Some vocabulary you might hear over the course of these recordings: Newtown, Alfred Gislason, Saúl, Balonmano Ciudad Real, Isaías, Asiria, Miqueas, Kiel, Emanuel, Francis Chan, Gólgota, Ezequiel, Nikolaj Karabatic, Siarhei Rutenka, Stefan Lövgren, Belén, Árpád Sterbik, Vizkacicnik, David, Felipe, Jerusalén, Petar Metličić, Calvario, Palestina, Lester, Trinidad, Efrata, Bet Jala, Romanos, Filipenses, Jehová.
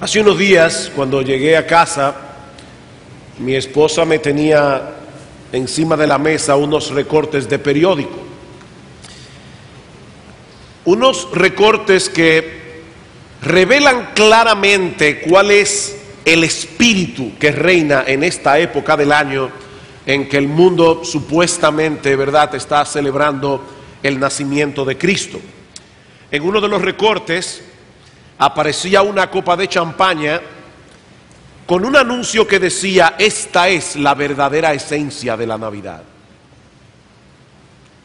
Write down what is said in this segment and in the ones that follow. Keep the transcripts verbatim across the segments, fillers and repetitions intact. Hace unos días, cuando llegué a casa, mi esposa me tenía encima de la mesa unos recortes de periódico. Unos recortes que revelan claramente cuál es el espíritu que reina en esta época del año en que el mundo supuestamente, ¿verdad?, está celebrando el nacimiento de Cristo. En uno de los recortes aparecía una copa de champaña con un anuncio que decía: esta es la verdadera esencia de la Navidad.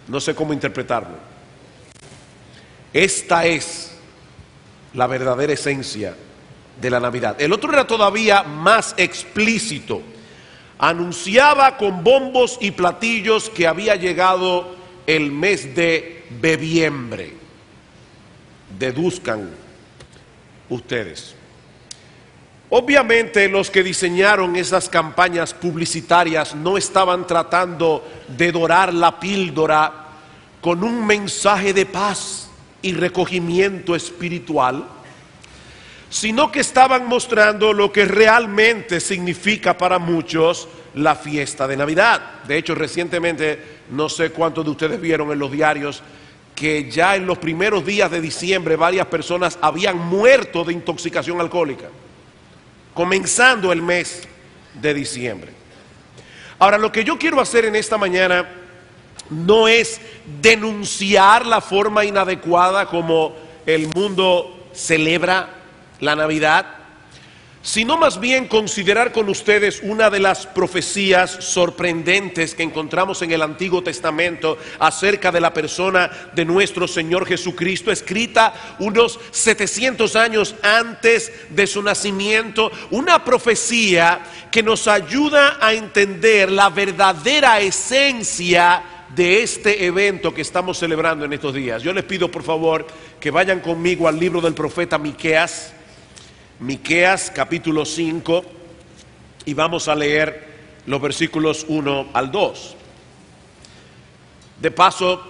No sé cómo interpretarlo. Esta es la verdadera esencia de la Navidad. El otro era todavía más explícito. Anunciaba con bombos y platillos que había llegado el mes de bebiembre. Deduzcan ustedes. Obviamente los que diseñaron esas campañas publicitarias no estaban tratando de dorar la píldora con un mensaje de paz y recogimiento espiritual, sino que estaban mostrando lo que realmente significa para muchos la fiesta de Navidad. De hecho, recientemente, no sé cuántos de ustedes vieron en los diarios que ya en los primeros días de diciembre varias personas habían muerto de intoxicación alcohólica, comenzando el mes de diciembre. Ahora, lo que yo quiero hacer en esta mañana no es denunciar la forma inadecuada como el mundo celebra la Navidad, sino más bien considerar con ustedes una de las profecías sorprendentes que encontramos en el Antiguo Testamento acerca de la persona de nuestro Señor Jesucristo, escrita unos setecientos años antes de su nacimiento, una profecía que nos ayuda a entender la verdadera esencia de este evento que estamos celebrando en estos días. Yo les pido, por favor, que vayan conmigo al libro del profeta Miqueas, Miqueas capítulo cinco, y vamos a leer los versículos uno al dos. De paso,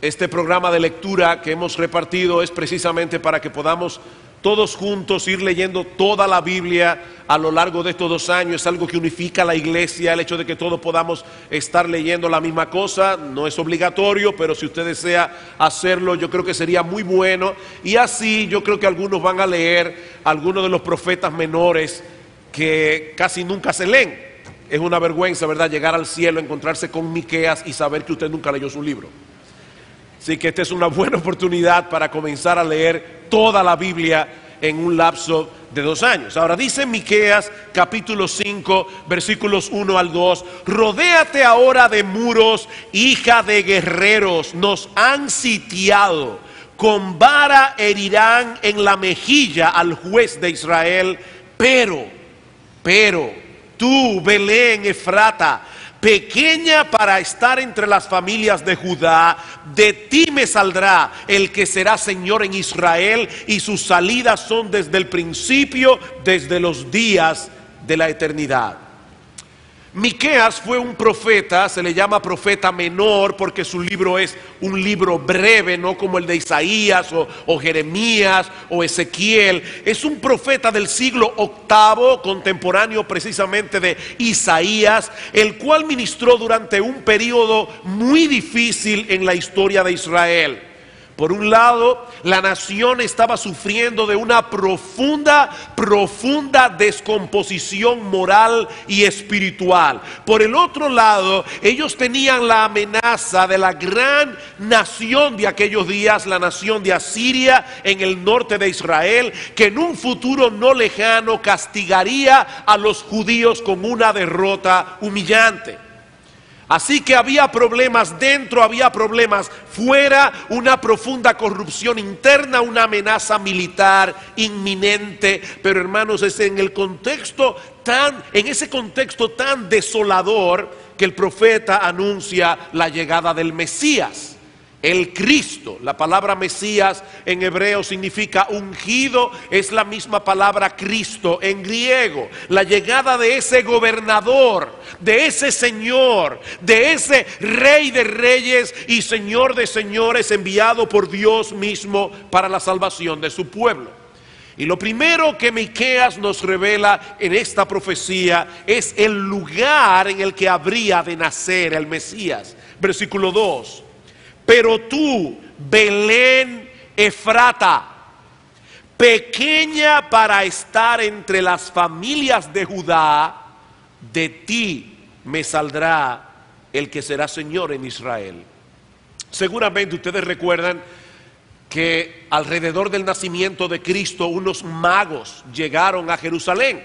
este programa de lectura que hemos repartido es precisamente para que podamos todos juntos ir leyendo toda la Biblia a lo largo de estos dos años. Es algo que unifica a la iglesia, el hecho de que todos podamos estar leyendo la misma cosa. No es obligatorio, pero si usted desea hacerlo, yo creo que sería muy bueno. Y así yo creo que algunos van a leer algunos de los profetas menores que casi nunca se leen. Es una vergüenza, ¿verdad?, llegar al cielo, encontrarse con Miqueas y saber que usted nunca leyó su libro. Así que esta es una buena oportunidad para comenzar a leer toda la Biblia en un lapso de dos años. Ahora dice Miqueas capítulo cinco, versículos uno al dos: rodéate ahora de muros, hija de guerreros, nos han sitiado, con vara herirán en la mejilla al juez de Israel. Pero, pero, tú, Belén, Efrata, pequeña para estar entre las familias de Judá, de ti me saldrá el que será Señor en Israel, y sus salidas son desde el principio, desde los días de la eternidad. Miqueas fue un profeta, se le llama profeta menor porque su libro es un libro breve, no como el de Isaías o, o Jeremías o Ezequiel. Es un profeta del siglo octavo, contemporáneo precisamente de Isaías, el cual ministró durante un periodo muy difícil en la historia de Israel. Por un lado, la nación estaba sufriendo de una profunda, profunda descomposición moral y espiritual. Por el otro lado, ellos tenían la amenaza de la gran nación de aquellos días, la nación de Asiria en el norte de Israel, que en un futuro no lejano castigaría a los judíos con una derrota humillante. Así que había problemas dentro, había problemas fuera, una profunda corrupción interna, una amenaza militar inminente. Pero hermanos, es en el contexto tan, en ese contexto tan desolador que el profeta anuncia la llegada del Mesías, el Cristo. La palabra Mesías en hebreo significa ungido, es la misma palabra Cristo en griego. La llegada de ese gobernador, de ese Señor, de ese Rey de Reyes y Señor de Señores, enviado por Dios mismo para la salvación de su pueblo. Y lo primero que Miqueas nos revela en esta profecía es el lugar en el que habría de nacer el Mesías. Versículo dos. Pero tú, Belén, Efrata, pequeña para estar entre las familias de Judá, de ti me saldrá el que será Señor en Israel. Seguramente ustedes recuerdan que alrededor del nacimiento de Cristo unos magos llegaron a Jerusalén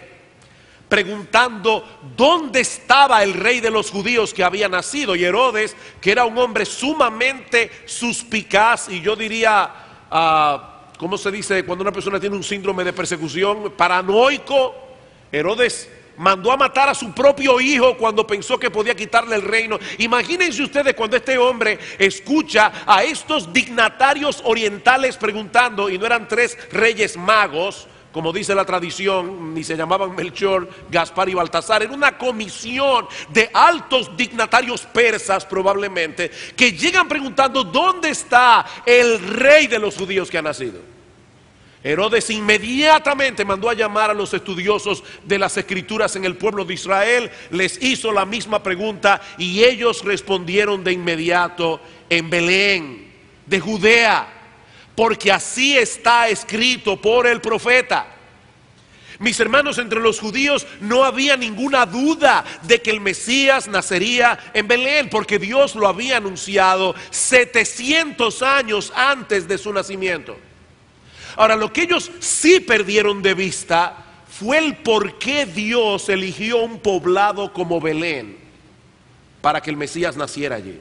preguntando dónde estaba el rey de los judíos que había nacido, y Herodes, que era un hombre sumamente suspicaz y yo diría, uh, ¿cómo se dice? Cuando una persona tiene un síndrome de persecución, paranoico. Herodes mandó a matar a su propio hijo cuando pensó que podía quitarle el reino. Imagínense ustedes cuando este hombre escucha a estos dignatarios orientales preguntando, y no eran tres reyes magos, como dice la tradición, ni se llamaban Melchor, Gaspar y Baltasar. Era una comisión de altos dignatarios persas probablemente, que llegan preguntando ¿dónde está el rey de los judíos que ha nacido? Herodes inmediatamente mandó a llamar a los estudiosos de las escrituras en el pueblo de Israel, les hizo la misma pregunta y ellos respondieron de inmediato: en Belén de Judea, porque así está escrito por el profeta. Mis hermanos, entre los judíos no había ninguna duda de que el Mesías nacería en Belén, porque Dios lo había anunciado setecientos años antes de su nacimiento. Ahora, lo que ellos sí perdieron de vista fue el por qué Dios eligió un poblado como Belén para que el Mesías naciera allí.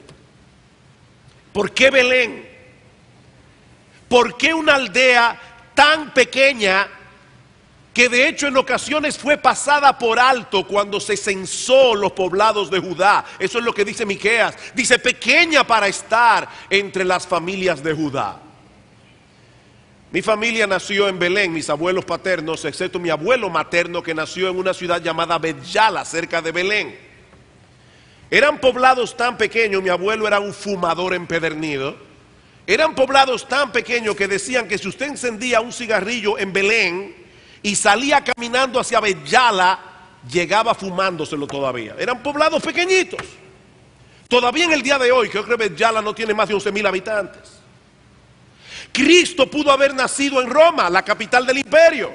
¿Por qué Belén? ¿Por qué una aldea tan pequeña que de hecho en ocasiones fue pasada por alto cuando se censó los poblados de Judá? Eso es lo que dice Miqueas. Dice pequeña para estar entre las familias de Judá. Mi familia nació en Belén, mis abuelos paternos, excepto mi abuelo materno, que nació en una ciudad llamada Bet Jala, cerca de Belén. Eran poblados tan pequeños, mi abuelo era un fumador empedernido. Eran poblados tan pequeños que decían que si usted encendía un cigarrillo en Belén y salía caminando hacia Bet Jala, llegaba fumándoselo todavía. Eran poblados pequeñitos. Todavía en el día de hoy, creo que Bet Jala no tiene más de once mil habitantes. Cristo pudo haber nacido en Roma, la capital del imperio.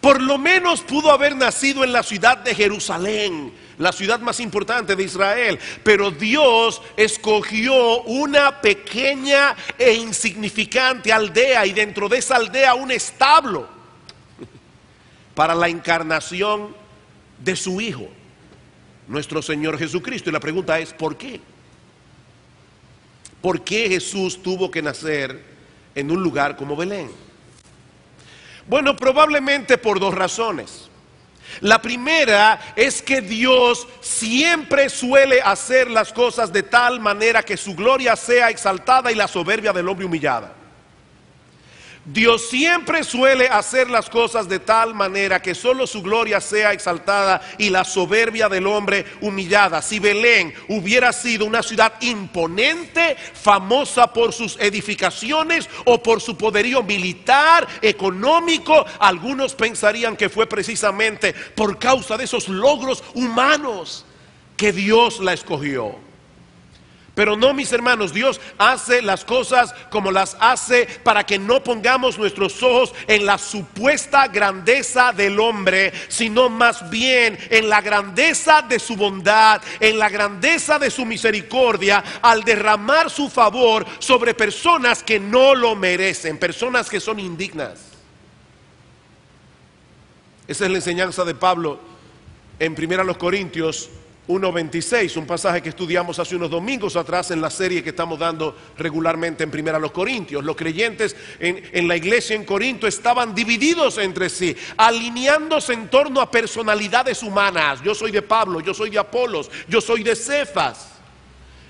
Por lo menos pudo haber nacido en la ciudad de Jerusalén, la ciudad más importante de Israel. Pero Dios escogió una pequeña e insignificante aldea, y dentro de esa aldea un establo, para la encarnación de su Hijo, nuestro Señor Jesucristo. Y la pregunta es, ¿por qué? ¿Por qué Jesús tuvo que nacer en un lugar como Belén? Bueno, probablemente por dos razones. La primera es que Dios siempre suele hacer las cosas de tal manera que su gloria sea exaltada y la soberbia del hombre humillada. Dios siempre suele hacer las cosas de tal manera que solo su gloria sea exaltada y la soberbia del hombre humillada. Si Belén hubiera sido una ciudad imponente, famosa por sus edificaciones o por su poderío militar, económico, algunos pensarían que fue precisamente por causa de esos logros humanos que Dios la escogió. Pero no, mis hermanos, Dios hace las cosas como las hace para que no pongamos nuestros ojos en la supuesta grandeza del hombre, sino más bien en la grandeza de su bondad, en la grandeza de su misericordia, al derramar su favor sobre personas que no lo merecen, personas que son indignas. Esa es la enseñanza de Pablo en Primera los Corintios uno veintiséis, un pasaje que estudiamos hace unos domingos atrás en la serie que estamos dando regularmente en Primera a los Corintios. Los creyentes en, en la iglesia en Corinto estaban divididos entre sí, alineándose en torno a personalidades humanas. Yo soy de Pablo, yo soy de Apolos, yo soy de Cefas.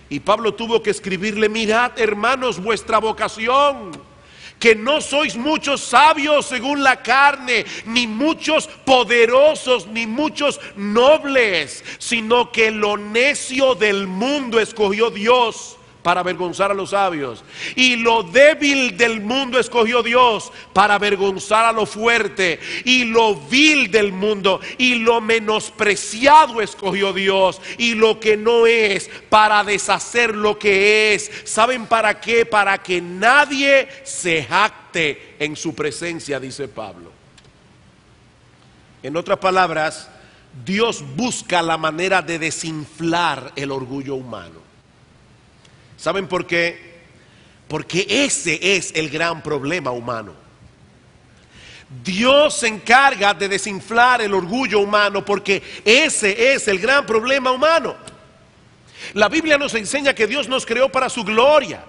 Y Pablo tuvo que escribirle: mirad, hermanos, vuestra vocación, que no sois muchos sabios según la carne, ni muchos poderosos, ni muchos nobles, sino que lo necio del mundo escogió Dios para avergonzar a los sabios. Y lo débil del mundo escogió Dios para avergonzar a lo fuerte. Y lo vil del mundo y lo menospreciado escogió Dios. Y lo que no es para deshacer lo que es. ¿Saben para qué? Para que nadie se jacte en su presencia, dice Pablo. En otras palabras, Dios busca la manera de desinflar el orgullo humano. ¿Saben por qué? Porque ese es el gran problema humano. Dios se encarga de desinflar el orgullo humano porque ese es el gran problema humano. La Biblia nos enseña que Dios nos creó para su gloria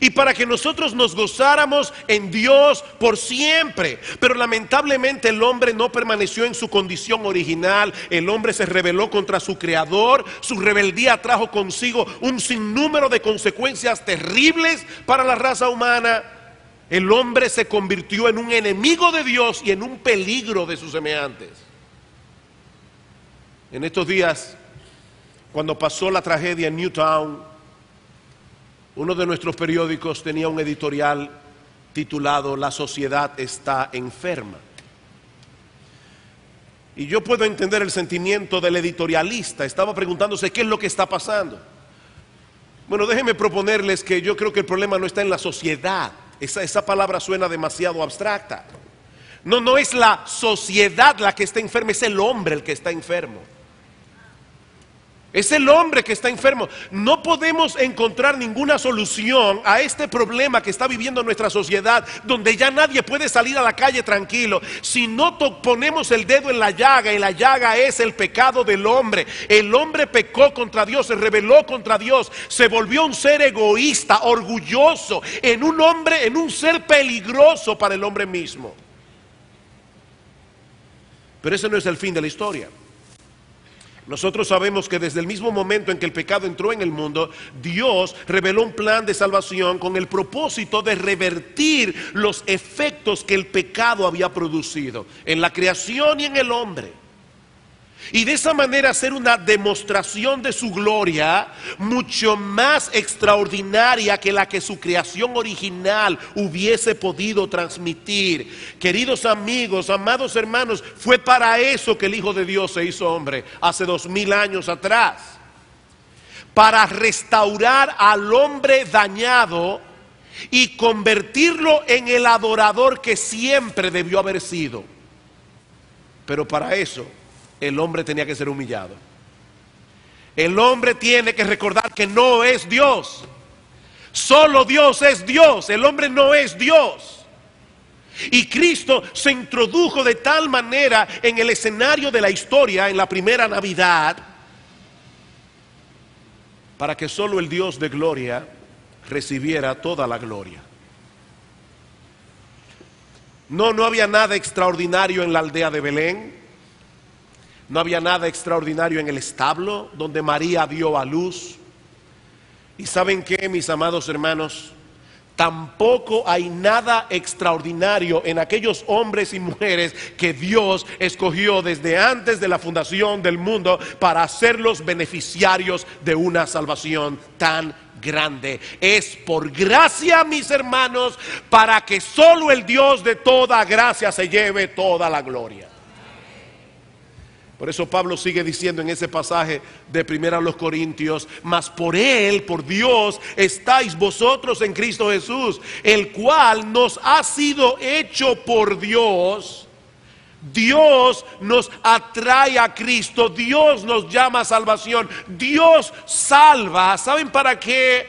y para que nosotros nos gozáramos en Dios por siempre. Pero lamentablemente el hombre no permaneció en su condición original. El hombre se rebeló contra su creador. Su rebeldía trajo consigo un sinnúmero de consecuencias terribles para la raza humana. El hombre se convirtió en un enemigo de Dios y en un peligro de sus semejantes. En estos días, cuando pasó la tragedia en Newtown, uno de nuestros periódicos tenía un editorial titulado "La sociedad está enferma". Y yo puedo entender el sentimiento del editorialista. Estaba preguntándose qué es lo que está pasando. Bueno, déjenme proponerles que yo creo que el problema no está en la sociedad. Esa, esa palabra suena demasiado abstracta. No, no es la sociedad la que está enferma, es el hombre el que está enfermo. Es el hombre que está enfermo. No podemos encontrar ninguna solución a este problema que está viviendo nuestra sociedad, donde ya nadie puede salir a la calle tranquilo. Si no ponemos el dedo en la llaga, y la llaga es el pecado del hombre. El hombre pecó contra Dios, se rebeló contra Dios, se volvió un ser egoísta, orgulloso, en un hombre, en un ser peligroso para el hombre mismo. Pero ese no es el fin de la historia. Nosotros sabemos que desde el mismo momento en que el pecado entró en el mundo, Dios reveló un plan de salvación con el propósito de revertir los efectos que el pecado había producido en la creación y en el hombre. Y de esa manera hacer una demostración de su gloria mucho más extraordinaria que la que su creación original hubiese podido transmitir. Queridos amigos, amados hermanos, fue para eso que el Hijo de Dios se hizo hombre hace dos mil años atrás. Para restaurar al hombre dañado y convertirlo en el adorador que siempre debió haber sido. Pero para eso el hombre tenía que ser humillado. El hombre tiene que recordar que no es Dios. Solo Dios es Dios. El hombre no es Dios. Y Cristo se introdujo de tal manera en el escenario de la historia, en la primera Navidad, para que solo el Dios de gloria recibiera toda la gloria. No, no había nada extraordinario en la aldea de Belén. No había nada extraordinario en el establo donde María dio a luz. ¿Y saben qué, mis amados hermanos? Tampoco hay nada extraordinario en aquellos hombres y mujeres que Dios escogió desde antes de la fundación del mundo para hacerlos beneficiarios de una salvación tan grande. Es por gracia, mis hermanos, para que solo el Dios de toda gracia se lleve toda la gloria. Por eso Pablo sigue diciendo en ese pasaje de primera a los Corintios: mas por Él, por Dios, estáis vosotros en Cristo Jesús, el cual nos ha sido hecho por Dios. Dios nos atrae a Cristo, Dios nos llama a salvación, Dios salva. ¿Saben para qué?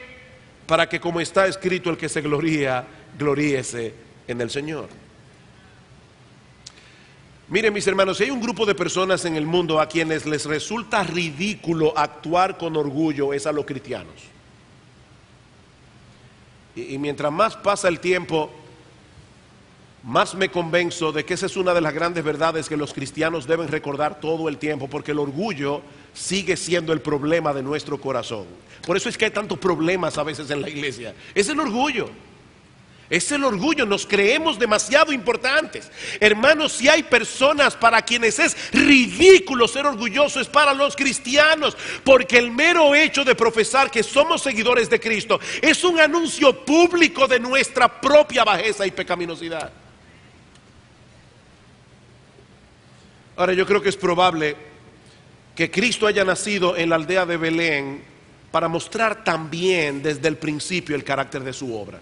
Para que, como está escrito, el que se gloría, gloríese en el Señor. Miren, mis hermanos, si hay un grupo de personas en el mundo a quienes les resulta ridículo actuar con orgullo, es a los cristianos. Y, y mientras más pasa el tiempo, más me convenzo de que esa es una de las grandes verdades que los cristianos deben recordar todo el tiempo, porque el orgullo sigue siendo el problema de nuestro corazón. Por eso es que hay tantos problemas a veces en la iglesia. Es el orgullo. Es el orgullo, nos creemos demasiado importantes. Hermanos, si hay personas para quienes es ridículo ser orgulloso, es para los cristianos, porque el mero hecho de profesar que somos seguidores de Cristo es un anuncio público de nuestra propia bajeza y pecaminosidad. Ahora, yo creo que es probable que Cristo haya nacido en la aldea de Belén para mostrar también desde el principio el carácter de su obra.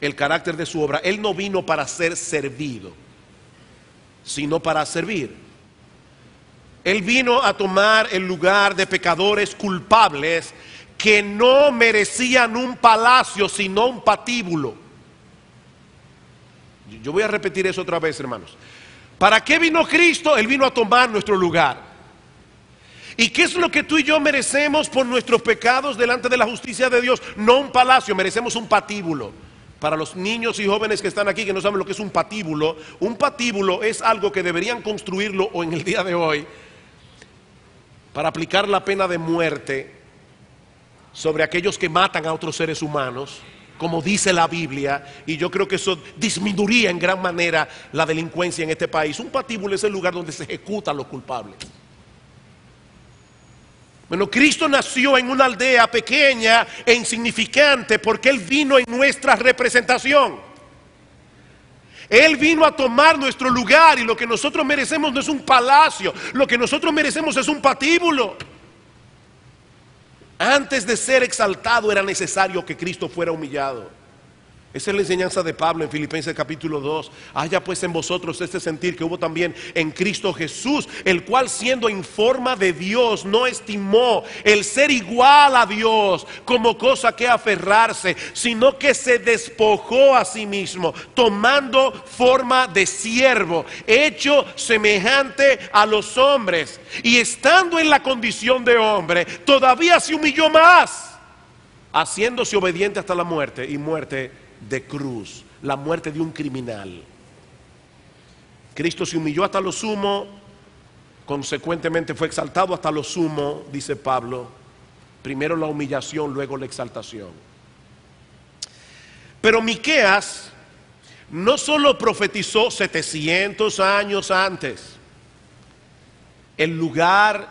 El carácter de su obra. Él no vino para ser servido, sino para servir. Él vino a tomar el lugar de pecadores culpables que no merecían un palacio, sino un patíbulo. Yo voy a repetir eso otra vez, hermanos. ¿Para qué vino Cristo? Él vino a tomar nuestro lugar. ¿Y qué es lo que tú y yo merecemos por nuestros pecados delante de la justicia de Dios? No un palacio, merecemos un patíbulo. Para los niños y jóvenes que están aquí que no saben lo que es un patíbulo, un patíbulo es algo que deberían construirlo o en el día de hoy para aplicar la pena de muerte sobre aquellos que matan a otros seres humanos, como dice la Biblia, y yo creo que eso disminuiría en gran manera la delincuencia en este país. Un patíbulo es el lugar donde se ejecutan los culpables. Bueno, Cristo nació en una aldea pequeña e insignificante porque Él vino en nuestra representación. Él vino a tomar nuestro lugar, y lo que nosotros merecemos no es un palacio, lo que nosotros merecemos es un patíbulo. Antes de ser exaltado era necesario que Cristo fuera humillado. Esa es la enseñanza de Pablo en Filipenses capítulo dos. Haya pues en vosotros este sentir que hubo también en Cristo Jesús, el cual siendo en forma de Dios no estimó el ser igual a Dios como cosa que aferrarse, sino que se despojó a sí mismo, tomando forma de siervo, hecho semejante a los hombres, y estando en la condición de hombre, todavía se humilló más, haciéndose obediente hasta la muerte, y muerte de cruz, la muerte de un criminal. Cristo se humilló hasta lo sumo, consecuentemente fue exaltado hasta lo sumo, dice Pablo. Primero la humillación, luego la exaltación. Pero Miqueas no solo profetizó setecientos años antes el lugar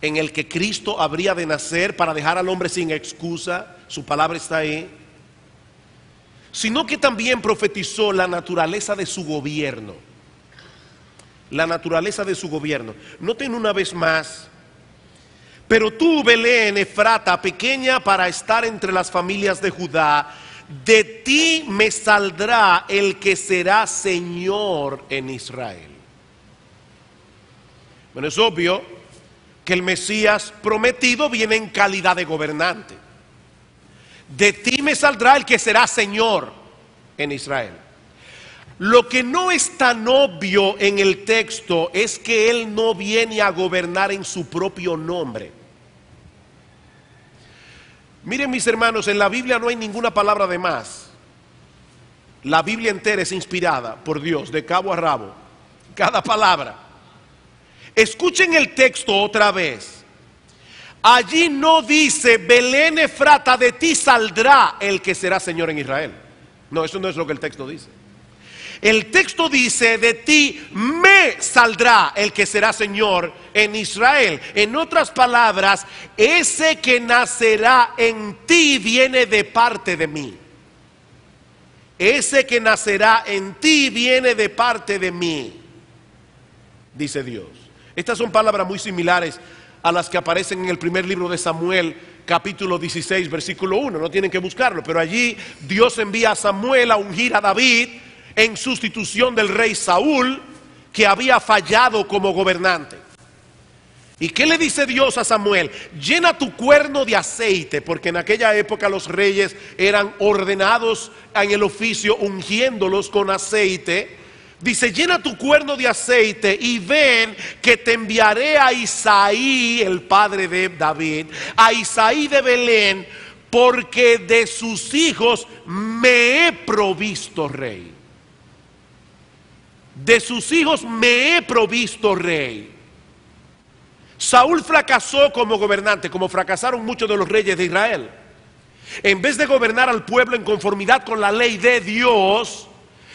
en el que Cristo habría de nacer para dejar al hombre sin excusa, su palabra está ahí, sino que también profetizó la naturaleza de su gobierno. La naturaleza de su gobierno. Noten una vez más. Pero tú, Belén, Efrata, pequeña para estar entre las familias de Judá, de ti me saldrá el que será Señor en Israel. Bueno, es obvio que el Mesías prometido viene en calidad de gobernante. De ti me saldrá el que será Señor en Israel. Lo que no es tan obvio en el texto es que Él no viene a gobernar en su propio nombre. Miren, mis hermanos, en la Biblia no hay ninguna palabra de más. La Biblia entera es inspirada por Dios de cabo a rabo, cada palabra. Escuchen el texto otra vez. Allí no dice, Belén Efrata, de ti saldrá el que será Señor en Israel. No, eso no es lo que el texto dice. El texto dice, de ti me saldrá el que será Señor en Israel. En otras palabras, ese que nacerá en ti viene de parte de mí. Ese que nacerá en ti viene de parte de mí, dice Dios. Estas son palabras muy similares a las que aparecen en el primer libro de Samuel, capítulo dieciséis, versículo uno. No tienen que buscarlo, pero allí Dios envía a Samuel a ungir a David en sustitución del rey Saúl, que había fallado como gobernante. ¿Y qué le dice Dios a Samuel? Llena tu cuerno de aceite, porque en aquella época los reyes eran ordenados en el oficio ungiéndolos con aceite. Dice, llena tu cuerno de aceite y ven que te enviaré a Isaí, el padre de David, a Isaí de Belén, porque de sus hijos me he provisto rey. De sus hijos me he provisto rey. Saúl fracasó como gobernante, como fracasaron muchos de los reyes de Israel. En vez de gobernar al pueblo en conformidad con la ley de Dios,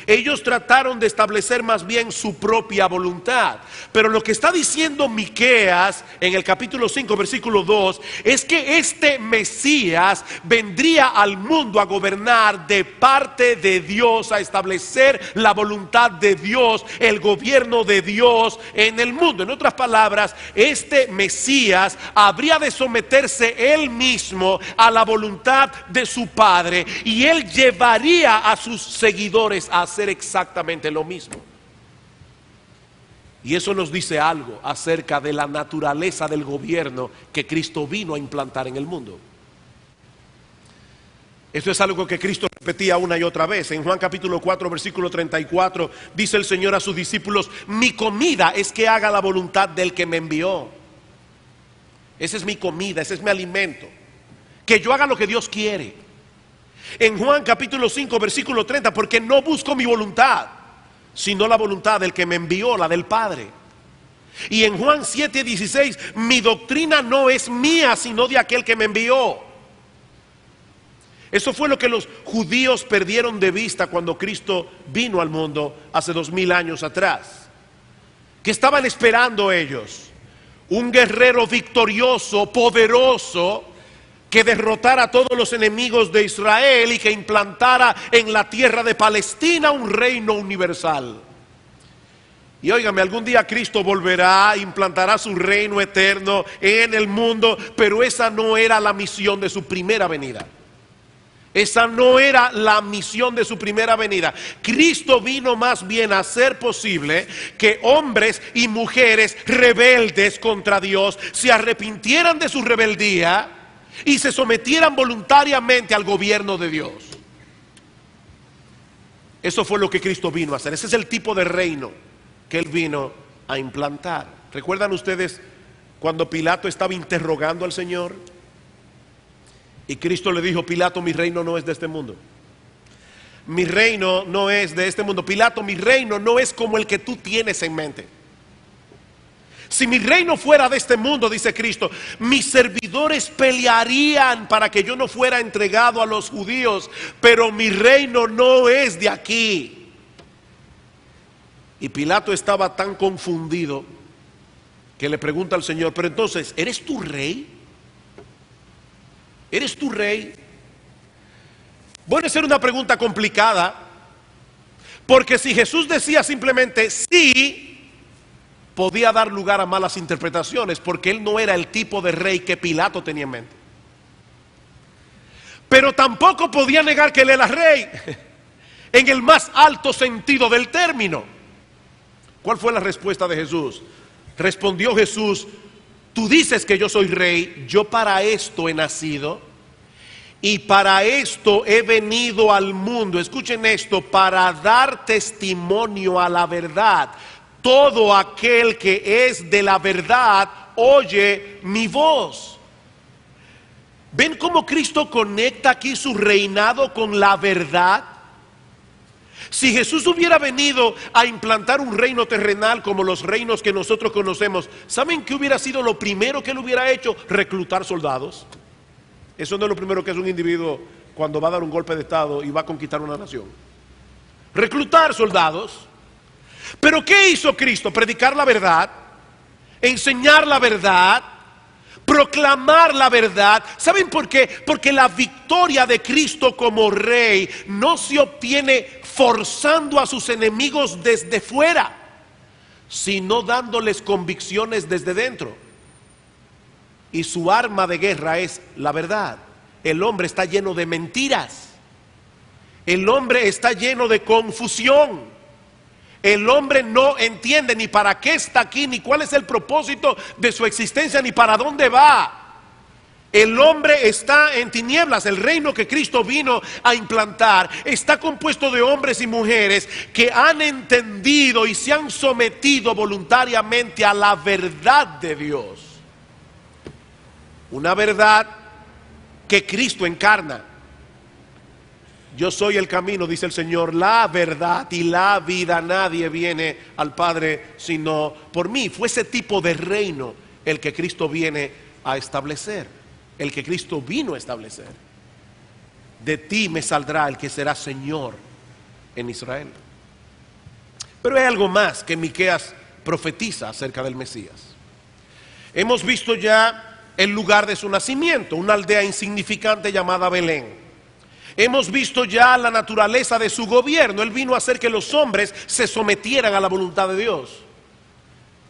ellos trataron de establecer más bien su propia voluntad. Pero lo que está diciendo Miqueas en el capítulo cinco, versículo dos, es que este Mesías vendría al mundo a gobernar de parte de Dios, a establecer la voluntad de Dios, el gobierno de Dios en el mundo. En otras palabras, este Mesías habría de someterse él mismo a la voluntad de su Padre, y él llevaría a sus seguidores a hacer exactamente lo mismo. Y eso nos dice algo acerca de la naturaleza del gobierno que Cristo vino a implantar en el mundo. Esto es algo que Cristo repetía una y otra vez. En Juan capítulo cuatro, versículo treinta y cuatro, dice el Señor a sus discípulos: mi comida es que haga la voluntad del que me envió. Esa es mi comida, ese es mi alimento, que yo haga lo que Dios quiere. En Juan capítulo cinco, versículo treinta, porque no busco mi voluntad, sino la voluntad del que me envió, la del Padre. Y en Juan siete, dieciséis, mi doctrina no es mía, sino de aquel que me envió. Eso fue lo que los judíos perdieron de vista cuando Cristo vino al mundo hace dos mil años atrás. ¿Qué estaban esperando ellos? Un guerrero victorioso, poderoso, que derrotara a todos los enemigos de Israel y que implantara en la tierra de Palestina un reino universal. Y óigame, algún día Cristo volverá, implantará su reino eterno en el mundo, pero esa no era la misión de su primera venida. Esa no era la misión de su primera venida. Cristo vino más bien a hacer posible que hombres y mujeres rebeldes contra Dios se arrepintieran de su rebeldía y se sometieran voluntariamente al gobierno de Dios. Eso fue lo que Cristo vino a hacer. Ese es el tipo de reino que Él vino a implantar. ¿Recuerdan ustedes cuando Pilato estaba interrogando al Señor? Y Cristo le dijo: Pilato, mi reino no es de este mundo. Mi reino no es de este mundo. Pilato, mi reino no es como el que tú tienes en mente. Si mi reino fuera de este mundo, dice Cristo, mis servidores pelearían para que yo no fuera entregado a los judíos, pero mi reino no es de aquí. Y Pilato estaba tan confundido que le pregunta al Señor: pero entonces, ¿eres tú rey? ¿Eres tú rey? Voy a hacer una pregunta complicada, porque si Jesús decía simplemente sí, podía dar lugar a malas interpretaciones, porque él no era el tipo de rey que Pilato tenía en mente. Pero tampoco podía negar que él era rey, en el más alto sentido del término. ¿Cuál fue la respuesta de Jesús? Respondió Jesús: tú dices que yo soy rey, yo para esto he nacido y para esto he venido al mundo. Escuchen esto: para dar testimonio a la verdad. Todo aquel que es de la verdad oye mi voz. ¿Ven cómo Cristo conecta aquí su reinado con la verdad? Si Jesús hubiera venido a implantar un reino terrenal como los reinos que nosotros conocemos, ¿saben qué hubiera sido lo primero que él hubiera hecho? Reclutar soldados. Eso no es lo primero que hace un individuo cuando va a dar un golpe de estado y va a conquistar una nación. Reclutar soldados. Pero ¿qué hizo Cristo? Predicar la verdad, enseñar la verdad, proclamar la verdad. ¿Saben por qué? Porque la victoria de Cristo como rey no se obtiene forzando a sus enemigos desde fuera, sino dándoles convicciones desde dentro. Y su arma de guerra es la verdad. El hombre está lleno de mentiras. El hombre está lleno de confusión. El hombre no entiende ni para qué está aquí, ni cuál es el propósito de su existencia, ni para dónde va. El hombre está en tinieblas. El reino que Cristo vino a implantar está compuesto de hombres y mujeres que han entendido y se han sometido voluntariamente a la verdad de Dios. Una verdad que Cristo encarna. Yo soy el camino, dice el Señor, la verdad y la vida. Nadie viene al Padre sino por mí. Fue ese tipo de reino el que Cristo viene a establecer, el que Cristo vino a establecer. de ti me saldrá el que será Señor en Israel. Pero hay algo más que Miqueas profetiza acerca del Mesías. Hemos visto ya el lugar de su nacimiento, una aldea insignificante llamada Belén. Hemos visto ya la naturaleza de su gobierno. Él vino a hacer que los hombres se sometieran a la voluntad de Dios,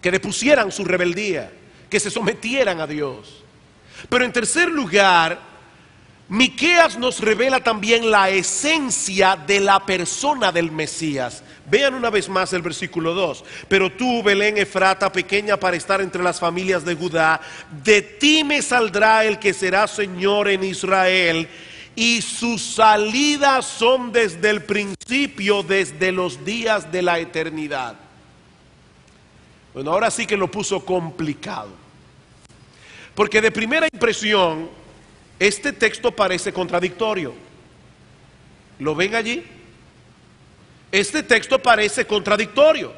que depusieran su rebeldía, que se sometieran a Dios. Pero en tercer lugar, Miqueas nos revela también la esencia de la persona del Mesías. Vean una vez más el versículo dos. Pero tú, Belén, Efrata, pequeña para estar entre las familias de Judá, de ti me saldrá el que será Señor en Israel, y sus salidas son desde el principio, desde los días de la eternidad. Bueno, ahora sí que lo puso complicado, porque de primera impresión este texto parece contradictorio. ¿Lo ven allí? Este texto parece contradictorio.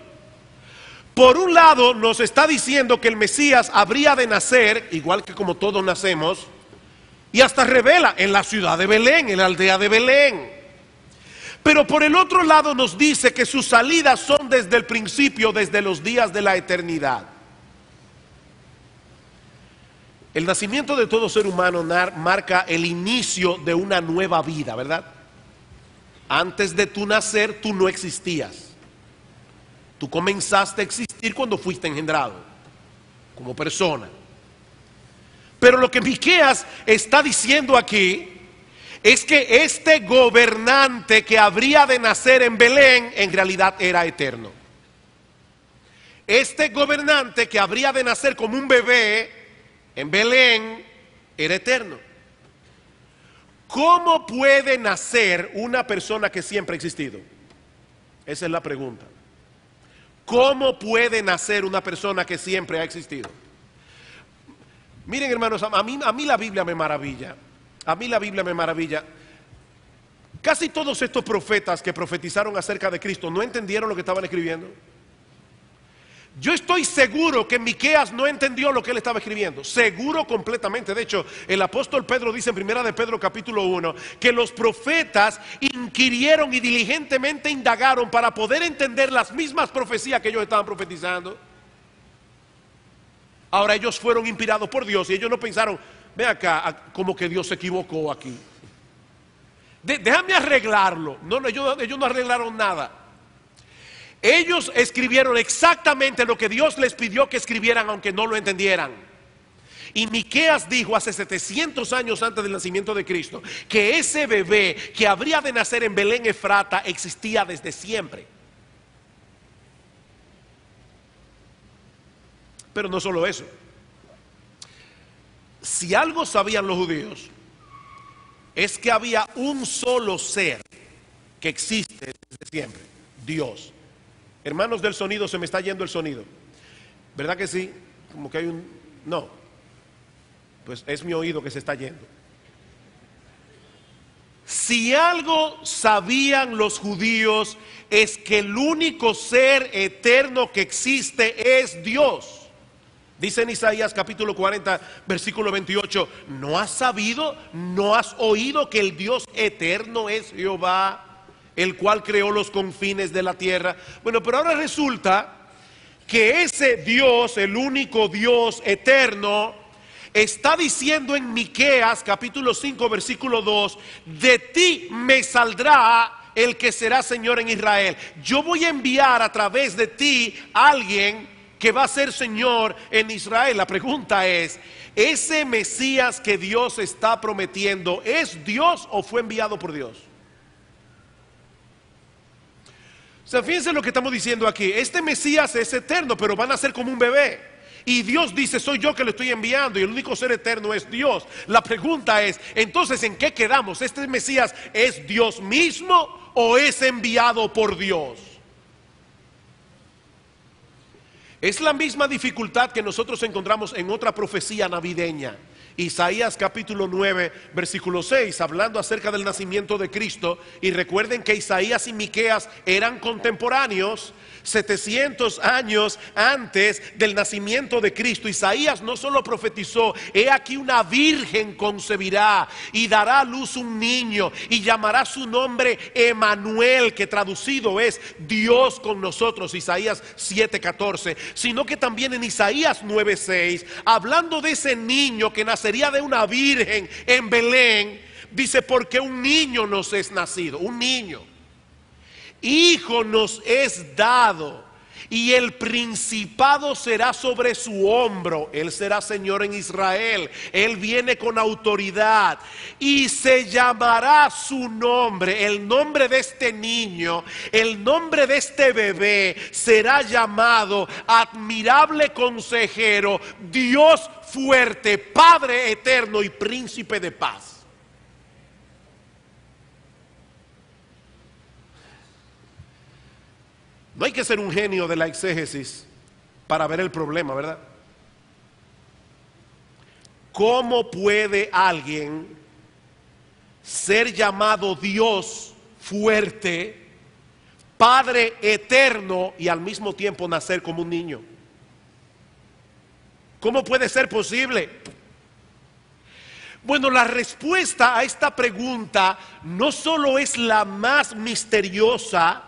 Por un lado nos está diciendo que el Mesías habría de nacer, igual que como todos nacemos, y hasta revela en la ciudad de Belén, en la aldea de Belén. Pero por el otro lado nos dice que sus salidas son desde el principio, desde los días de la eternidad. El nacimiento de todo ser humano marca el inicio de una nueva vida, ¿verdad? Antes de tu nacer, tú no existías. Tú comenzaste a existir cuando fuiste engendrado, como persona. Pero lo que Miqueas está diciendo aquí es que este gobernante que habría de nacer en Belén, en realidad era eterno. Este gobernante que habría de nacer como un bebé en Belén era eterno. ¿Cómo puede nacer una persona que siempre ha existido? Esa es la pregunta. ¿Cómo puede nacer una persona que siempre ha existido? Miren, hermanos, a mí, a mí la Biblia me maravilla. A mí la Biblia me maravilla. Casi todos estos profetas que profetizaron acerca de Cristo no entendieron lo que estaban escribiendo. Yo estoy seguro que Miqueas no entendió lo que él estaba escribiendo. Seguro completamente. De hecho, el apóstol Pedro dice en primera de Pedro capítulo uno que los profetas inquirieron y diligentemente indagaron para poder entender las mismas profecías que ellos estaban profetizando. Ahora, ellos fueron inspirados por Dios y ellos no pensaron, ven acá, como que Dios se equivocó aquí, De, déjame arreglarlo. No, no ellos, ellos no arreglaron nada. Ellos escribieron exactamente lo que Dios les pidió que escribieran, aunque no lo entendieran. Y Miqueas dijo hace setecientos años antes del nacimiento de Cristo que ese bebé que habría de nacer en Belén Efrata existía desde siempre. Pero no solo eso. Si algo sabían los judíos, es que había un solo ser que existe desde siempre: Dios. Hermanos del sonido, se me está yendo el sonido, ¿verdad que sí? Como que hay un... no, pues es mi oído que se está yendo. Si algo sabían los judíos, es que el único ser eterno que existe es Dios. Dice en Isaías capítulo cuarenta versículo veintiocho, ¿no has sabido, no has oído que el Dios eterno es Jehová, el cual creó los confines de la tierra? Bueno, pero ahora resulta que ese Dios, el único Dios eterno, está diciendo en Miqueas capítulo cinco versículo dos, de ti me saldrá el que será Señor en Israel. Yo voy a enviar a través de ti a alguien que va a ser Señor en Israel. La pregunta es, ¿ese Mesías que Dios está prometiendo es Dios o fue enviado por Dios? O sea, fíjense lo que estamos diciendo aquí. Este Mesías es eterno, pero van a ser como un bebé. Y Dios dice, soy yo que lo estoy enviando, y el único ser eterno es Dios. La pregunta es, entonces, ¿en qué quedamos? ¿Este Mesías es Dios mismo o es enviado por Dios? Es la misma dificultad que nosotros encontramos en otra profecía navideña. Isaías capítulo nueve, versículo seis, hablando acerca del nacimiento de Cristo. Y recuerden que Isaías y Miqueas eran contemporáneos, setecientos años antes del nacimiento de Cristo. Isaías no solo profetizó: he aquí una virgen concebirá y dará a luz un niño y llamará su nombre Emanuel, que traducido es Dios con nosotros, Isaías siete catorce, sino que también en Isaías nueve seis, hablando de ese niño que nacería de una virgen en Belén, dice: porque un niño nos es nacido, un niño, hijo nos es dado, y el principado será sobre su hombro. Él será Señor en Israel. Él viene con autoridad. Y se llamará su nombre, el nombre de este niño, el nombre de este bebé, será llamado Admirable Consejero, Dios Fuerte, Padre Eterno y Príncipe de Paz. No hay que ser un genio de la exégesis para ver el problema, ¿verdad? ¿Cómo puede alguien ser llamado Dios Fuerte, Padre Eterno y al mismo tiempo nacer como un niño? ¿Cómo puede ser posible? Bueno, la respuesta a esta pregunta no solo es la más misteriosa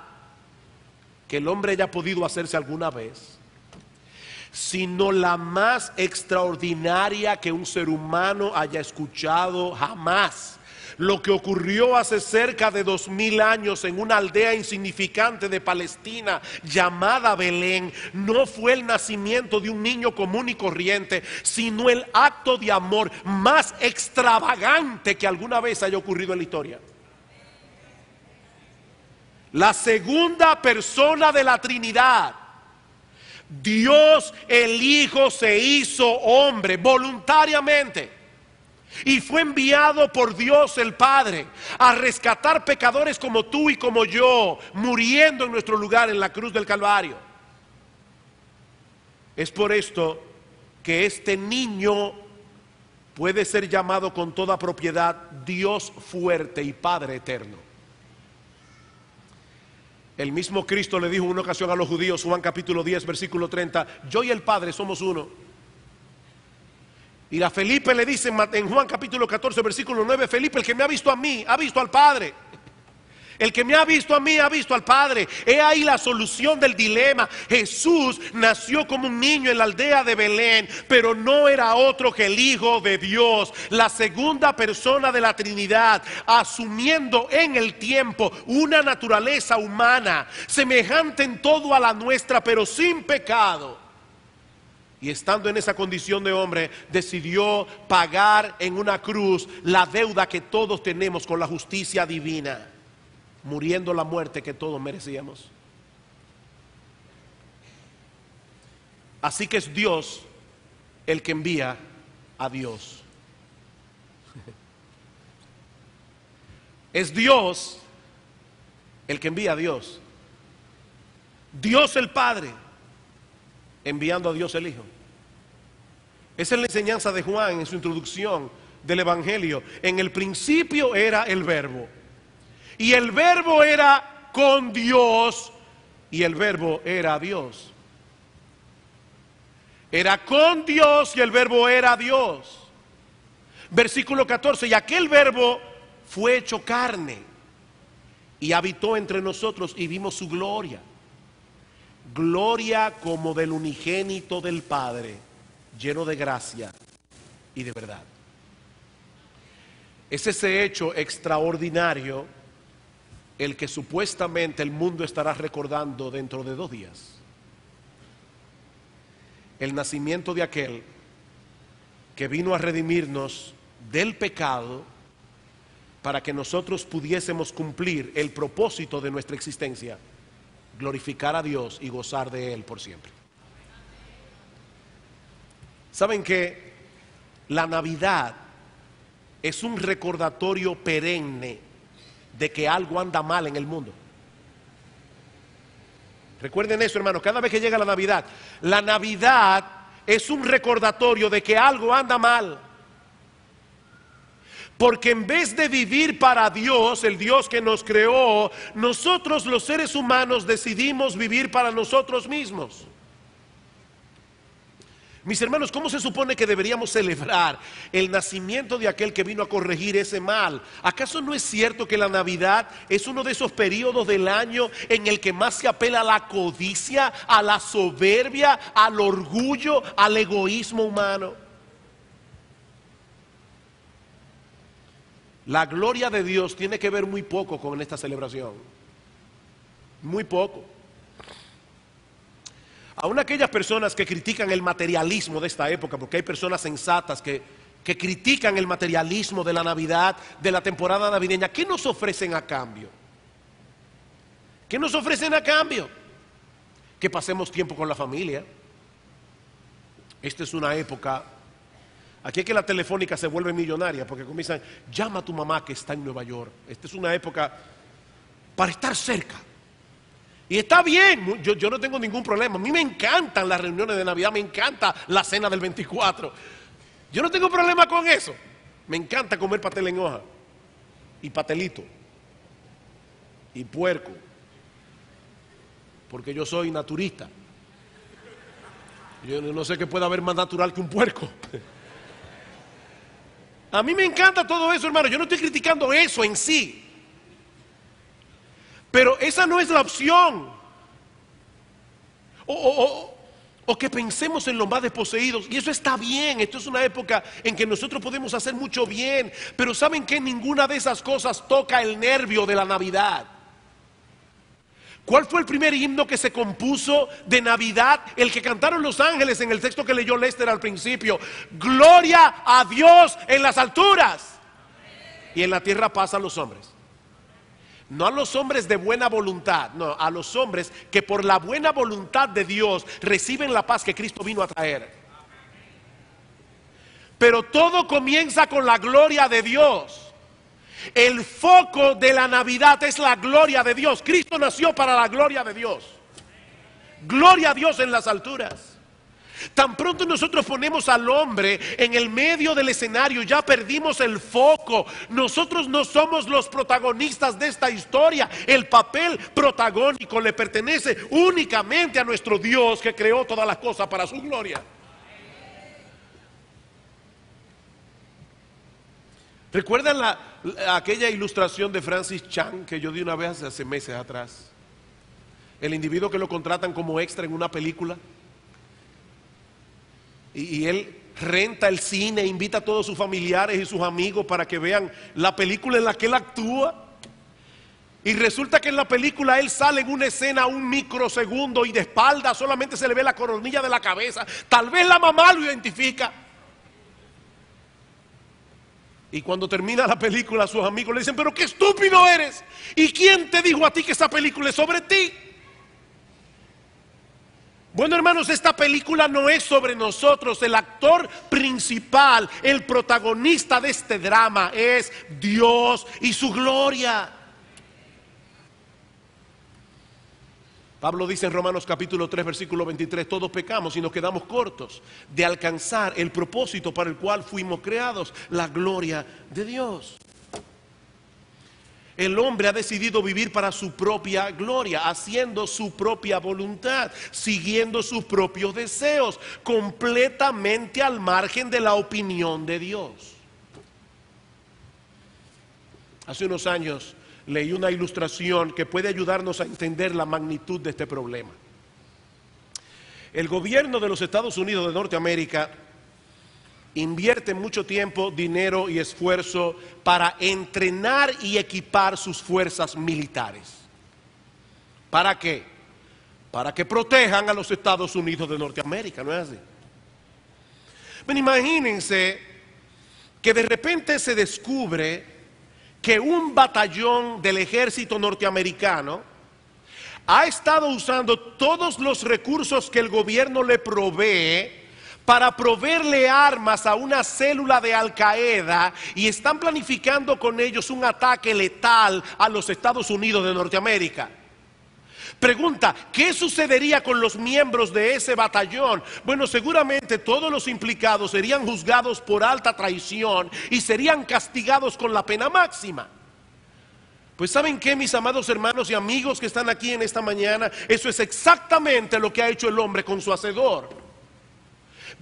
que el hombre haya podido hacerse alguna vez, sino la más extraordinaria que un ser humano haya escuchado jamás. Lo que ocurrió hace cerca de dos mil años en una aldea insignificante de Palestina llamada Belén no fue el nacimiento de un niño común y corriente, sino el acto de amor más extravagante que alguna vez haya ocurrido en la historia. La segunda persona de la Trinidad, Dios el Hijo, se hizo hombre voluntariamente y fue enviado por Dios el Padre a rescatar pecadores como tú y como yo, muriendo en nuestro lugar en la cruz del Calvario. Es por esto que este niño puede ser llamado con toda propiedad Dios Fuerte y Padre Eterno. El mismo Cristo le dijo en una ocasión a los judíos, Juan capítulo diez, versículo treinta, yo y el Padre somos uno. Y a Felipe le dice en Juan capítulo catorce, versículo nueve, Felipe, el que me ha visto a mí, ha visto al Padre. El que me ha visto a mí, ha visto al Padre. He ahí la solución del dilema. Jesús nació como un niño en la aldea de Belén, pero no era otro que el Hijo de Dios, la segunda persona de la Trinidad, asumiendo en el tiempo una naturaleza humana, semejante en todo a la nuestra, pero sin pecado. Y estando en esa condición de hombre, decidió pagar en una cruz la deuda que todos tenemos con la justicia divina, muriendo la muerte que todos merecíamos. Así que es Dios el que envía a Dios. Es Dios el que envía a Dios. Dios el Padre enviando a Dios el Hijo. Esa es la enseñanza de Juan en su introducción del Evangelio. En el principio era el Verbo, y el Verbo era con Dios, y el Verbo era Dios. Era con Dios y el Verbo era Dios. Versículo catorce, y aquel Verbo fue hecho carne y habitó entre nosotros y vimos su gloria. Gloria como del unigénito del Padre, lleno de gracia y de verdad. Es ese hecho extraordinario el que supuestamente el mundo estará recordando dentro de dos días. El nacimiento de aquel que vino a redimirnos del pecado para que nosotros pudiésemos cumplir el propósito de nuestra existencia, glorificar a Dios y gozar de Él por siempre. ¿Saben que la Navidad es un recordatorio perenne de que algo anda mal en el mundo? Recuerden eso, hermanos, cada vez que llega la Navidad. La Navidad es un recordatorio de que algo anda mal. Porque en vez de vivir para Dios, el Dios que nos creó, nosotros los seres humanos decidimos vivir para nosotros mismos. Mis hermanos, ¿cómo se supone que deberíamos celebrar el nacimiento de aquel que vino a corregir ese mal? ¿Acaso no es cierto que la Navidad es uno de esos periodos del año en el que más se apela a la codicia, a la soberbia, al orgullo, al egoísmo humano? La gloria de Dios tiene que ver muy poco con esta celebración, muy poco. Aún aquellas personas que critican el materialismo de esta época, porque hay personas sensatas que, que critican el materialismo de la Navidad, de la temporada navideña, ¿qué nos ofrecen a cambio? ¿Qué nos ofrecen a cambio? Que pasemos tiempo con la familia. Esta es una época, aquí es que la telefónica se vuelve millonaria, porque comienzan, llama a tu mamá que está en Nueva York. Esta es una época para estar cerca. Y está bien, yo, yo no tengo ningún problema. A mí me encantan las reuniones de Navidad, me encanta la cena del veinticuatro. Yo no tengo problema con eso. Me encanta comer pastel en hoja, y patelito, y puerco, porque yo soy naturista. Yo no sé qué puede haber más natural que un puerco. A mí me encanta todo eso, hermano. Yo no estoy criticando eso en sí. Pero esa no es la opción. O, o, o, o que pensemos en los más desposeídos. Y eso está bien. Esto es una época en que nosotros podemos hacer mucho bien. Pero ¿saben qué? Ninguna de esas cosas toca el nervio de la Navidad. ¿Cuál fue el primer himno que se compuso de Navidad? El que cantaron los ángeles en el texto que leyó Lester al principio. Gloria a Dios en las alturas. Y en la tierra paz a los hombres. No a los hombres de buena voluntad, no, a los hombres que por la buena voluntad de Dios reciben la paz que Cristo vino a traer. Pero todo comienza con la gloria de Dios. El foco de la Navidad es la gloria de Dios. Cristo nació para la gloria de Dios. Gloria a Dios en las alturas. Tan pronto nosotros ponemos al hombre en el medio del escenario, ya perdimos el foco. Nosotros no somos los protagonistas de esta historia. El papel protagónico le pertenece únicamente a nuestro Dios, que creó todas las cosas para su gloria. ¿Recuerdan la, la, aquella ilustración de Francis Chan que yo di una vez hace meses atrás? El individuo que lo contratan como extra en una película. Y él renta el cine, invita a todos sus familiares y sus amigos para que vean la película en la que él actúa. Y resulta que en la película él sale en una escena un microsegundo y de espalda solamente se le ve la coronilla de la cabeza. Tal vez la mamá lo identifica. Y cuando termina la película, sus amigos le dicen, pero qué estúpido eres. ¿Y quién te dijo a ti que esa película es sobre ti? Bueno, hermanos, esta película no es sobre nosotros. El actor principal, el protagonista de este drama es Dios y su gloria. Pablo dice en Romanos capítulo tres, versículo veintitrés, todos pecamos y nos quedamos cortos de alcanzar el propósito para el cual fuimos creados, la gloria de Dios. El hombre ha decidido vivir para su propia gloria, haciendo su propia voluntad, siguiendo sus propios deseos, completamente al margen de la opinión de Dios. Hace unos años leí una ilustración que puede ayudarnos a entender la magnitud de este problema. El gobierno de los Estados Unidos de Norteamérica invierte mucho tiempo, dinero y esfuerzo para entrenar y equipar sus fuerzas militares. ¿Para qué? Para que protejan a los Estados Unidos de Norteamérica, ¿no es así? Bueno, imagínense que de repente se descubre que un batallón del ejército norteamericano ha estado usando todos los recursos que el gobierno le provee para proveerle armas a una célula de Al-Qaeda y están planificando con ellos un ataque letal a los Estados Unidos de Norteamérica. Pregunta, ¿qué sucedería con los miembros de ese batallón? Bueno, seguramente todos los implicados serían juzgados por alta traición y serían castigados con la pena máxima. Pues ¿saben qué, mis amados hermanos y amigos que están aquí en esta mañana? Eso es exactamente lo que ha hecho el hombre con su hacedor.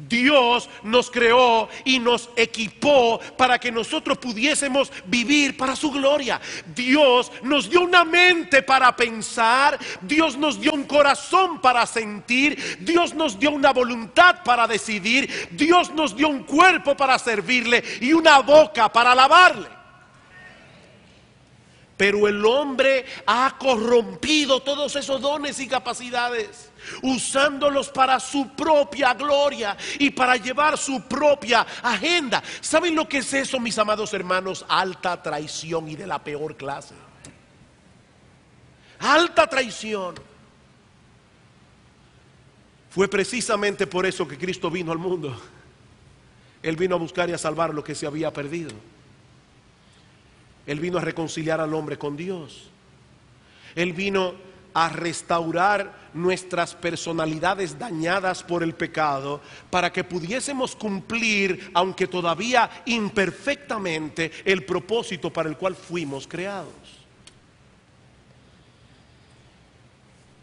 Dios nos creó y nos equipó para que nosotros pudiésemos vivir para su gloria. Dios nos dio una mente para pensar, Dios nos dio un corazón para sentir, Dios nos dio una voluntad para decidir, Dios nos dio un cuerpo para servirle y una boca para alabarle. Pero el hombre ha corrompido todos esos dones y capacidades, usándolos para su propia gloria y para llevar su propia agenda. ¿Saben lo que es eso, mis amados hermanos? Alta traición y de la peor clase. Alta traición. Fue precisamente por eso que Cristo vino al mundo. Él vino a buscar y a salvar lo que se había perdido. Él vino a reconciliar al hombre con Dios. Él vino a restaurar nuestras personalidades dañadas por el pecado para que pudiésemos cumplir, aunque todavía imperfectamente, el propósito para el cual fuimos creados.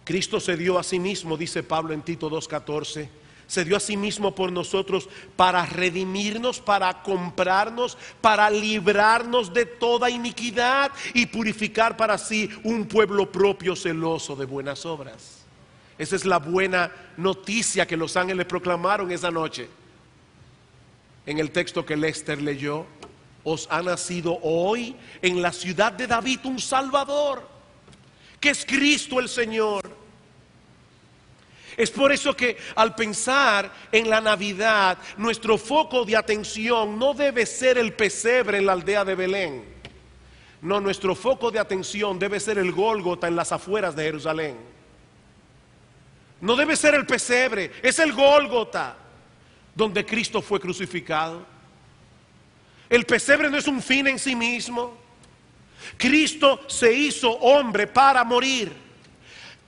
Cristo se dio a sí mismo, dice Pablo en Tito dos catorce. Se dio a sí mismo por nosotros para redimirnos, para comprarnos, para librarnos de toda iniquidad y purificar para sí un pueblo propio celoso de buenas obras. Esa es la buena noticia que los ángeles proclamaron esa noche. En el texto que Lester leyó, os ha nacido hoy en la ciudad de David un Salvador, que es Cristo el Señor. Es por eso que al pensar en la Navidad, nuestro foco de atención no debe ser el pesebre en la aldea de Belén. No, nuestro foco de atención debe ser el Gólgota en las afueras de Jerusalén. No debe ser el pesebre, es el Gólgota donde Cristo fue crucificado. El pesebre no es un fin en sí mismo. Cristo se hizo hombre para morir.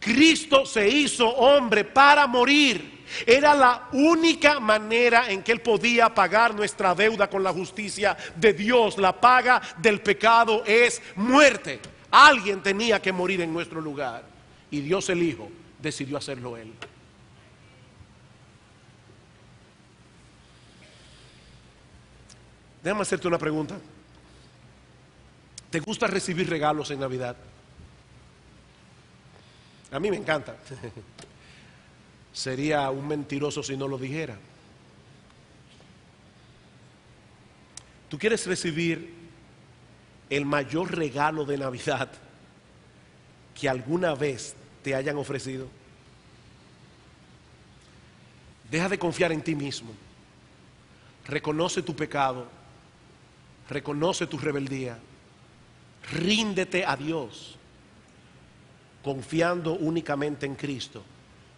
Cristo se hizo hombre para morir. Era la única manera en que Él podía pagar nuestra deuda con la justicia de Dios. La paga del pecado es muerte. Alguien tenía que morir en nuestro lugar. Y Dios el Hijo decidió hacerlo Él. Déjame hacerte una pregunta. ¿Te gusta recibir regalos en Navidad? A mí me encanta. Sería un mentiroso si no lo dijera. Tú quieres recibir el mayor regalo de Navidad que alguna vez te hayan ofrecido. Deja de confiar en ti mismo. Reconoce tu pecado. Reconoce tu rebeldía. Ríndete a Dios, confiando únicamente en Cristo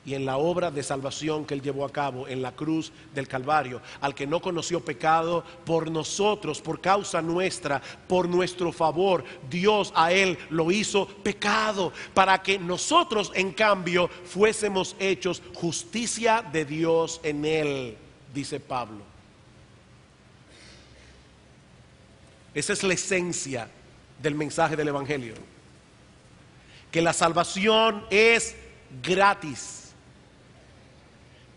y en la obra de salvación que Él llevó a cabo en la cruz del Calvario, al que no conoció pecado por nosotros, por causa nuestra, por nuestro favor. Dios a Él lo hizo pecado, para que nosotros en cambio fuésemos hechos justicia de Dios en Él, dice Pablo. Esa es la esencia del mensaje del Evangelio. Que la salvación es gratis,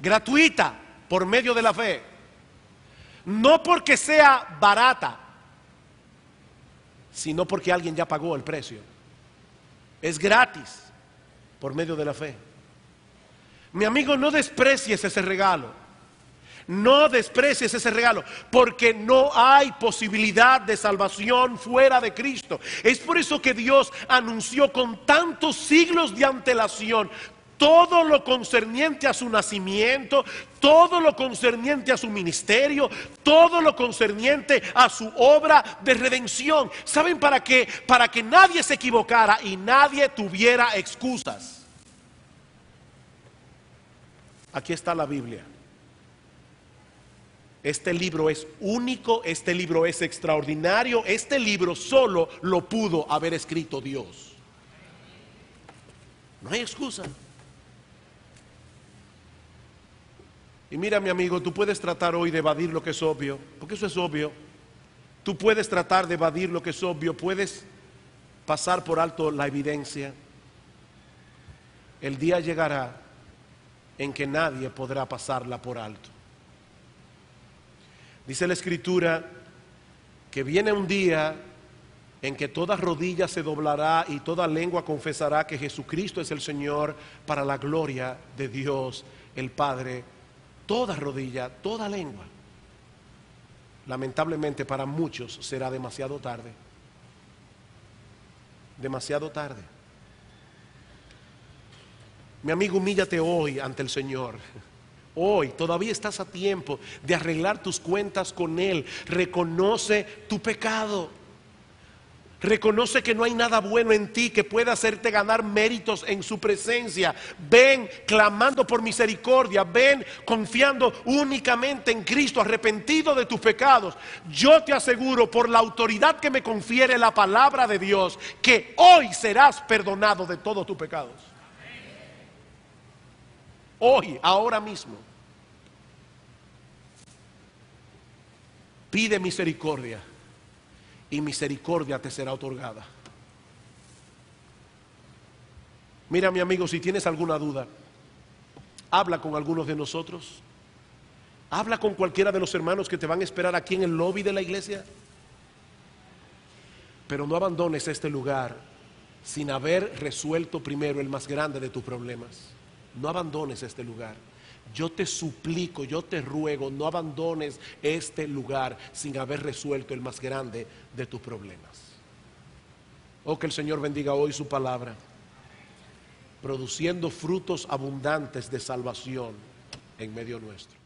gratuita por medio de la fe. No porque sea barata, sino porque alguien ya pagó el precio. Es gratis por medio de la fe. Mi amigo, no desprecies ese regalo. No desprecies ese regalo, porque no hay posibilidad de salvación fuera de Cristo. Es por eso que Dios anunció con tantos siglos de antelación todo lo concerniente a su nacimiento, todo lo concerniente a su ministerio, todo lo concerniente a su obra de redención. ¿Saben para qué? Para que nadie se equivocara y nadie tuviera excusas. Aquí está la Biblia. Este libro es único, este libro es extraordinario, este libro solo lo pudo haber escrito Dios. No hay excusa. Y mira, mi amigo, tú puedes tratar hoy de evadir lo que es obvio, porque eso es obvio. Tú puedes tratar de evadir lo que es obvio, puedes pasar por alto la evidencia. El día llegará en que nadie podrá pasarla por alto. Dice la Escritura que viene un día en que toda rodilla se doblará y toda lengua confesará que Jesucristo es el Señor, para la gloria de Dios el Padre. Toda rodilla, toda lengua. Lamentablemente para muchos será demasiado tarde. Demasiado tarde. Mi amigo, humíllate hoy ante el Señor. Hoy todavía estás a tiempo de arreglar tus cuentas con Él. Reconoce tu pecado. Reconoce que no hay nada bueno en ti que pueda hacerte ganar méritos en su presencia. Ven clamando por misericordia, ven confiando únicamente en Cristo, arrepentido de tus pecados. Yo te aseguro, por la autoridad que me confiere la palabra de Dios, que hoy serás perdonado de todos tus pecados. Hoy, ahora mismo. Pide misericordia y misericordia te será otorgada. Mira, mi amigo, si tienes alguna duda, habla con algunos de nosotros. Habla con cualquiera de los hermanos que te van a esperar aquí en el lobby de la iglesia. Pero no abandones este lugar sin haber resuelto primero el más grande de tus problemas. No abandones este lugar. Yo te suplico, yo te ruego, no abandones este lugar sin haber resuelto el más grande de tus problemas. Oh, que el Señor bendiga hoy su palabra, produciendo frutos abundantes de salvación en medio nuestro.